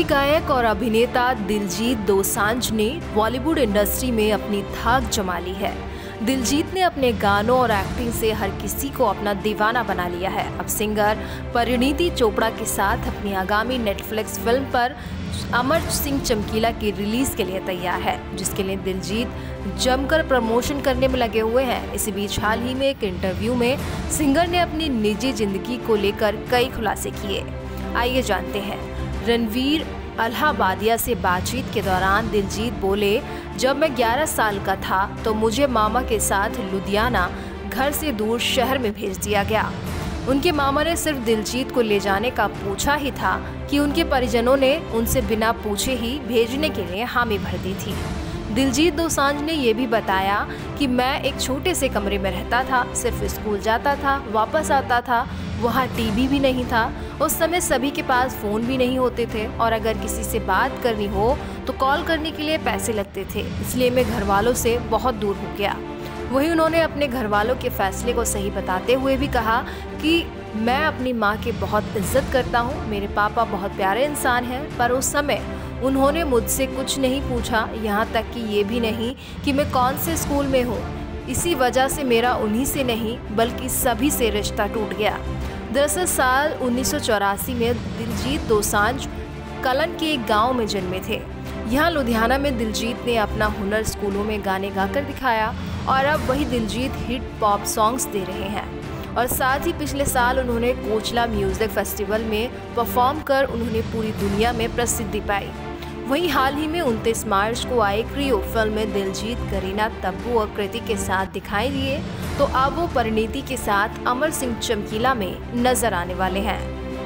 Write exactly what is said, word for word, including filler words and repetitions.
सूफी गायक और अभिनेता दिलजीत दोसांझ ने बॉलीवुड इंडस्ट्री में अपनी धाक जमा ली है। दिलजीत ने अपने गानों और एक्टिंग से हर किसी को अपना दीवाना बना लिया है। अब सिंगर परिणीति चोपड़ा के साथ अपनी आगामी नेटफ्लिक्स फिल्म पर अमर सिंह चमकीला की रिलीज के लिए तैयार है, जिसके लिए दिलजीत जमकर प्रमोशन करने में लगे हुए हैं। इसी बीच हाल ही में एक इंटरव्यू में सिंगर ने अपनी निजी जिंदगी को लेकर कई खुलासे किए। आइए जानते हैं। रणवीर अल्हाबादिया से बातचीत के दौरान दिलजीत बोले, जब मैं ग्यारह साल का था तो मुझे मामा के साथ लुधियाना, घर से दूर शहर में भेज दिया गया। उनके मामा ने सिर्फ दिलजीत को ले जाने का पूछा ही था कि उनके परिजनों ने उनसे बिना पूछे ही भेजने के लिए हामी भर दी थी। दिलजीत दोसांझ ने यह भी बताया कि मैं एक छोटे से कमरे में रहता था, सिर्फ स्कूल जाता था, वापस आता था। वहाँ टीवी भी नहीं था। उस समय सभी के पास फ़ोन भी नहीं होते थे और अगर किसी से बात करनी हो तो कॉल करने के लिए पैसे लगते थे, इसलिए मैं घर वालों से बहुत दूर हो गया। वहीं उन्होंने अपने घर वालों के फैसले को सही बताते हुए भी कहा कि मैं अपनी माँ की बहुत इज्जत करता हूँ, मेरे पापा बहुत प्यारे इंसान हैं, पर उस समय उन्होंने मुझसे कुछ नहीं पूछा, यहाँ तक कि ये भी नहीं कि मैं कौन से स्कूल में हूँ। इसी वजह से मेरा उन्हीं से नहीं बल्कि सभी से रिश्ता टूट गया। दरअसल साल उन्नीस सौ चौरासी में दिलजीत दोसांझ कलन के एक गांव में जन्मे थे। यहाँ लुधियाना में दिलजीत ने अपना हुनर स्कूलों में गाने गाकर दिखाया और अब वही दिलजीत हिट पॉप सॉन्ग्स दे रहे हैं। और साथ ही पिछले साल उन्होंने कोचला म्यूज़िक फेस्टिवल में परफॉर्म कर उन्होंने पूरी दुनिया में प्रसिद्धि पाई। वहीं हाल ही में उनतीस मार्च को आई क्रियो फिल्म में दिलजीत, करीना, तब्बू और कृति के साथ दिखाई दिए, तो अब वो परिणीति के साथ अमर सिंह चमकीला में नजर आने वाले हैं।